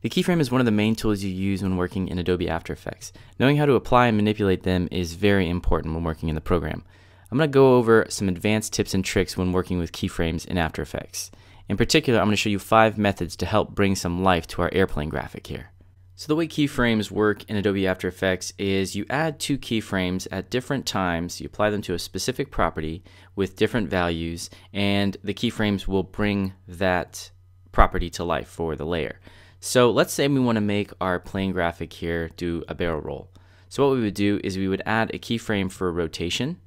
The keyframe is one of the main tools you use when working in Adobe After Effects. Knowing how to apply and manipulate them is very important when working in the program. I'm going to go over some advanced tips and tricks when working with keyframes in After Effects. In particular, I'm going to show you 5 methods to help bring some life to our airplane graphic here. So the way keyframes work in Adobe After Effects is you add 2 keyframes at different times, you apply them to a specific property with different values, and the keyframes will bring that property to life for the layer. So let's say we want to make our plane graphic here do a barrel roll. So what we would do is we would add a keyframe for rotation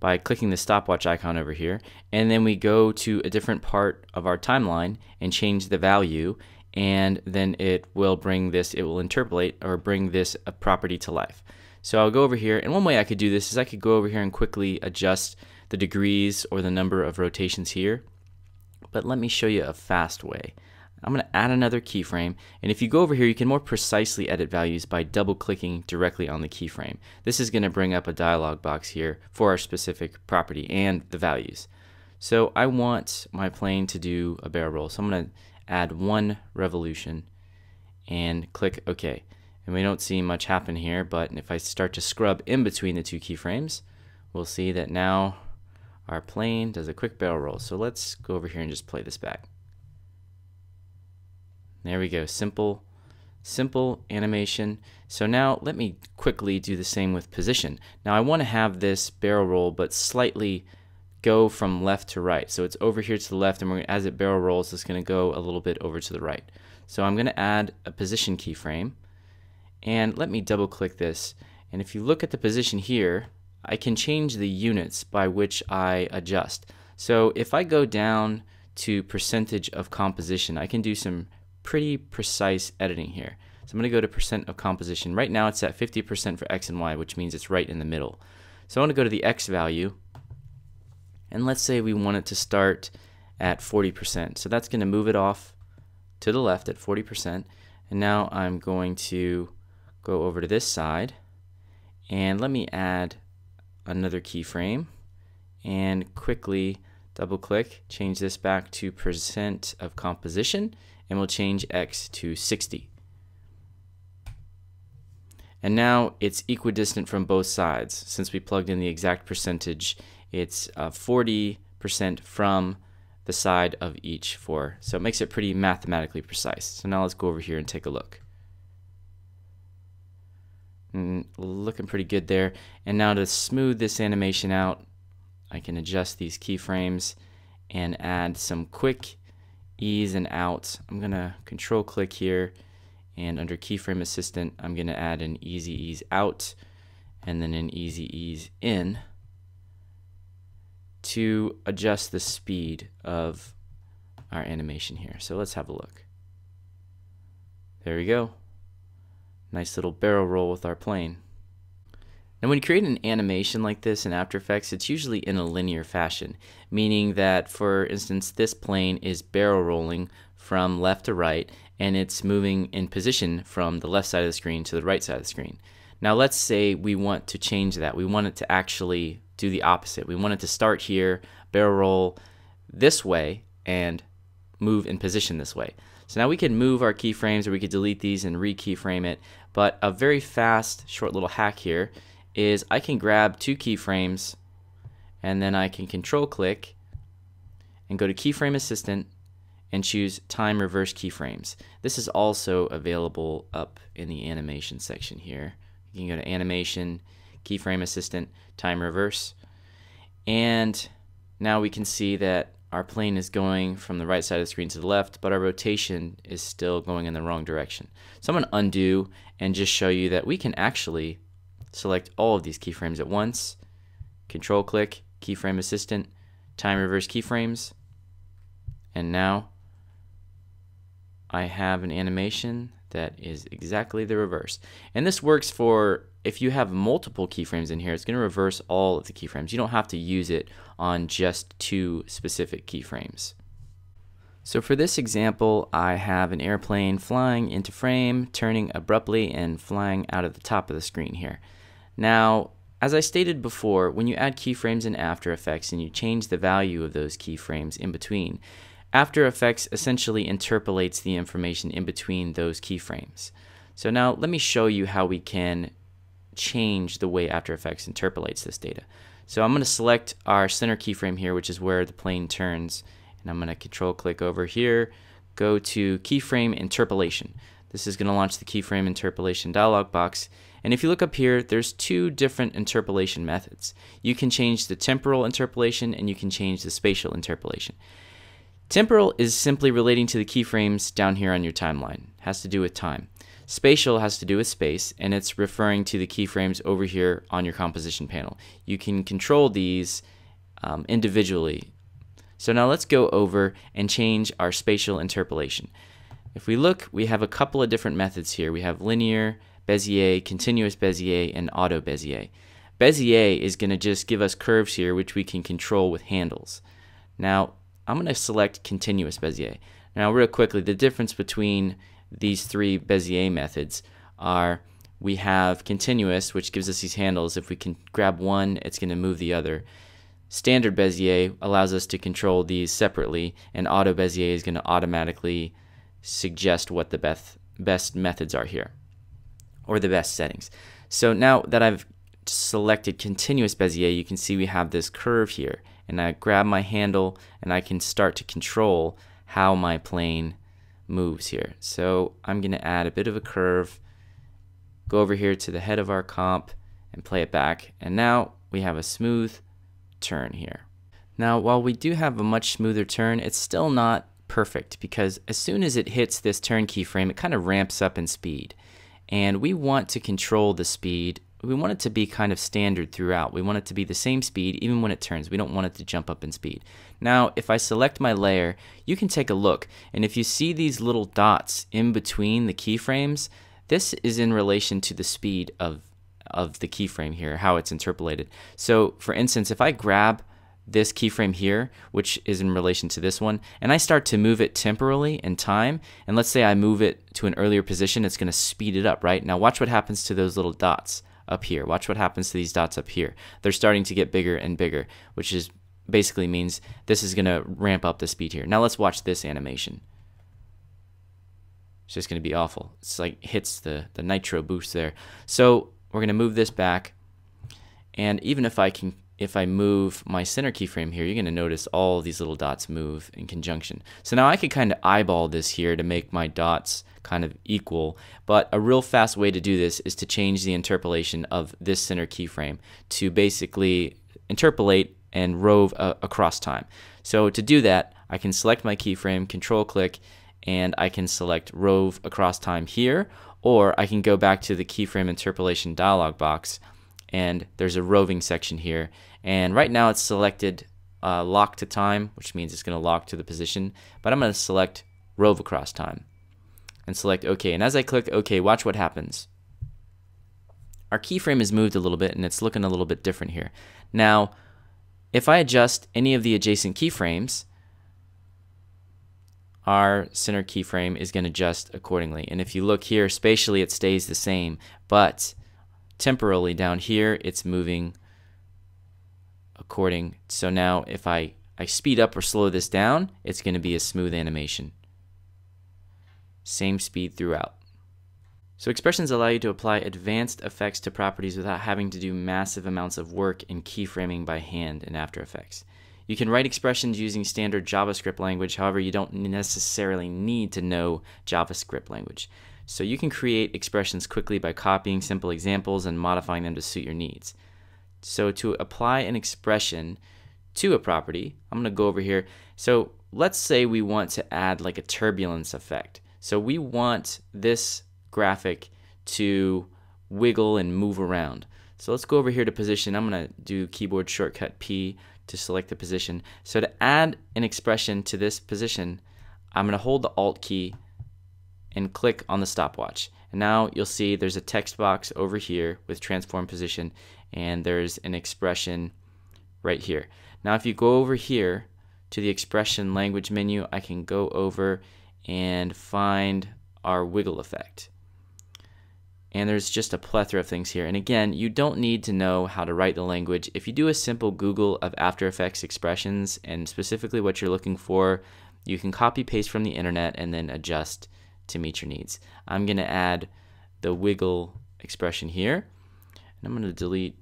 by clicking the stopwatch icon over here, and then we go to a different part of our timeline and change the value, and then it will bring this, it will interpolate or bring this property to life. So I'll go over here, and one way I could do this is I could go over here and quickly adjust the degrees or the number of rotations here, but let me show you a fast way. I'm going to add another keyframe, and if you go over here you can more precisely edit values by double clicking directly on the keyframe. This is going to bring up a dialog box here for our specific property and the values. So I want my plane to do a barrel roll, so I'm going to add 1 revolution and click OK. And we don't see much happen here, but if I start to scrub in between the 2 keyframes, we'll see that now our plane does a quick barrel roll. So let's go over here and just play this back. There we go, simple animation. So now let me quickly do the same with position. Now I want to have this barrel roll but slightly go from left to right. So it's over here to the left, and as it barrel rolls it's going to go a little bit over to the right. So I'm going to add a position keyframe, and let me double click this, and if you look at the position here I can change the units by which I adjust. So if I go down to percentage of composition I can do some pretty precise editing here. So I'm going to go to percent of composition. Right now it's at 50% for X and Y, which means it's right in the middle. So I want to go to the X value, and let's say we want it to start at 40%. So that's going to move it off to the left at 40%. And now I'm going to go over to this side, and let me add another keyframe and quickly double click, change this back to percent of composition, and we'll change X to 60. And now it's equidistant from both sides. Since we plugged in the exact percentage, it's 40% from the side of each 4. So it makes it pretty mathematically precise. So now let's go over here and take a look. And looking pretty good there. And now to smooth this animation out, I can adjust these keyframes and add some quick ease and out. I'm going to control click here, and under keyframe assistant I'm going to add an easy ease out and then an easy ease in to adjust the speed of our animation here. So let's have a look. There we go. Nice little barrel roll with our plane. And when you create an animation like this in After Effects, it's usually in a linear fashion, meaning that, for instance, this plane is barrel rolling from left to right, and it's moving in position from the left side of the screen to the right side of the screen. Now let's say we want to change that. We want it to actually do the opposite. We want it to start here, barrel roll this way, and move in position this way. So now we can move our keyframes, or we could delete these and re-keyframe it, but a very fast, short little hack here is I can grab 2 keyframes, and then I can control click and go to keyframe assistant and choose time reverse keyframes. This is also available up in the animation section here. You can go to animation, keyframe assistant, time reverse, and now we can see that our plane is going from the right side of the screen to the left, but our rotation is still going in the wrong direction. So I'm going to undo and just show you that we can actually select all of these keyframes at once, control click, keyframe assistant, time reverse keyframes, and now I have an animation that is exactly the reverse. And this works for if you have multiple keyframes in here, it's going to reverse all of the keyframes. You don't have to use it on just 2 specific keyframes. So for this example, I have an airplane flying into frame, turning abruptly, and flying out of the top of the screen here. Now, as I stated before, when you add keyframes in After Effects and you change the value of those keyframes in between, After Effects essentially interpolates the information in between those keyframes. So now let me show you how we can change the way After Effects interpolates this data. So I'm going to select our center keyframe here, which is where the plane turns, and I'm going to control click over here, go to keyframe interpolation. This is going to launch the keyframe interpolation dialog box, and if you look up here, there's two different interpolation methods. You can change the temporal interpolation and you can change the spatial interpolation. Temporal is simply relating to the keyframes down here on your timeline. It has to do with time. Spatial has to do with space, and it's referring to the keyframes over here on your composition panel. You can control these individually. So now let's go over and change our spatial interpolation. If we look, we have a couple of different methods here. We have linear, Bézier, continuous Bézier, and auto Bézier. Bézier is going to just give us curves here, which we can control with handles. Now I'm going to select continuous Bézier. Now real quickly, the difference between these three Bézier methods are we have continuous, which gives us these handles. If we can grab one, it's going to move the other. Standard Bézier allows us to control these separately, and auto Bézier is going to automatically suggest what the best methods are here, or the best settings. So now that I've selected continuous Bézier, you can see we have this curve here, and I grab my handle and I can start to control how my plane moves here. So I'm going to add a bit of a curve, go over here to the head of our comp and play it back, and now we have a smooth turn here. Now while we do have a much smoother turn, it's still not perfect, because as soon as it hits this turn keyframe, it kind of ramps up in speed, and we want to control the speed. We want it to be kind of standard throughout. We want it to be the same speed even when it turns. We don't want it to jump up in speed. Now if I select my layer, you can take a look, and if you see these little dots in between the keyframes, this is in relation to the speed of the keyframe here, how it's interpolated. So for instance, if I grab this keyframe here, which is in relation to this one, and I start to move it temporally in time, and let's say I move it to an earlier position, it's going to speed it up, right? Now watch what happens to those little dots up here. Watch what happens to these dots up here. They're starting to get bigger and bigger, which is basically means this is going to ramp up the speed here. Now let's watch this animation. It's just going to be awful. It's like hits the nitro boost there. So we're going to move this back, and even if I move my center keyframe here, you're going to notice all these little dots move in conjunction. So now I could kind of eyeball this here to make my dots kind of equal, but a real fast way to do this is to change the interpolation of this center keyframe to basically interpolate and rove across time. So to do that, I can select my keyframe, control click, and I can select rove across time here, or I can go back to the keyframe interpolation dialog box, and there's a roving section here, and right now it's selected lock to time, which means it's going to lock to the position, but I'm going to select rove across time and select OK, and as I click OK, watch what happens. Our keyframe is moved a little bit, and it's looking a little bit different here. Now if I adjust any of the adjacent keyframes, our center keyframe is going to adjust accordingly, and if you look here, spatially it stays the same, but temporally down here it's moving according. So now if I speed up or slow this down, it's going to be a smooth animation. Same speed throughout. So expressions allow you to apply advanced effects to properties without having to do massive amounts of work in keyframing by hand in After Effects. You can write expressions using standard JavaScript language, however you don't necessarily need to know JavaScript language. So you can create expressions quickly by copying simple examples and modifying them to suit your needs. So to apply an expression to a property, I'm going to go over here. So let's say we want to add like a turbulence effect. So we want this graphic to wiggle and move around. So let's go over here to position. I'm going to do keyboard shortcut P to select the position. So to add an expression to this position, I'm going to hold the Alt key and click on the stopwatch. And now you'll see there's a text box over here with transform position, and there's an expression right here. Now if you go over here to the expression language menu, I can go over and find our wiggle effect. And there's just a plethora of things here. And again, you don't need to know how to write the language. If you do a simple Google of After Effects expressions and specifically what you're looking for, you can copy paste from the internet and then adjust to meet your needs. I'm going to add the wiggle expression here, and I'm going to delete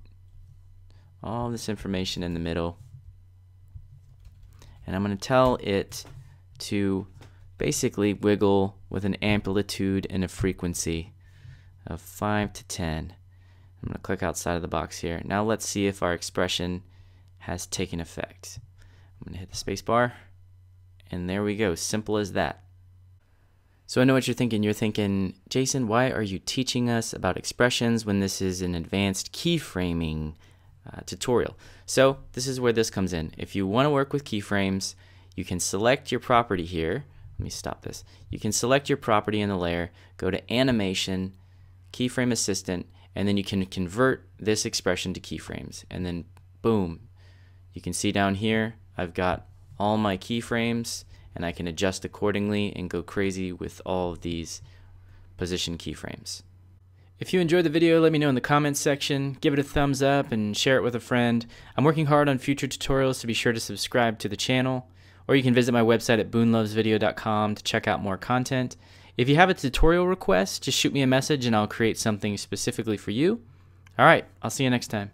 all this information in the middle, and I'm going to tell it to basically wiggle with an amplitude and a frequency of 5 to 10. I'm going to click outside of the box here. Now let's see if our expression has taken effect. I'm going to hit the space bar, and there we go. Simple as that. So I know what you're thinking. You're thinking, Jason, why are you teaching us about expressions when this is an advanced keyframing tutorial? So this is where this comes in. If you want to work with keyframes, you can select your property here. Let me stop this. You can select your property in the layer, go to Animation, Keyframe Assistant, and then you can convert this expression to keyframes. And then boom, you can see down here, I've got all my keyframes, and I can adjust accordingly and go crazy with all of these position keyframes. If you enjoyed the video, let me know in the comments section, give it a thumbs up, and share it with a friend. I'm working hard on future tutorials, so be sure to subscribe to the channel, or you can visit my website at boonlovesvideo.com to check out more content. If you have a tutorial request, just shoot me a message and I'll create something specifically for you. All right, I'll see you next time.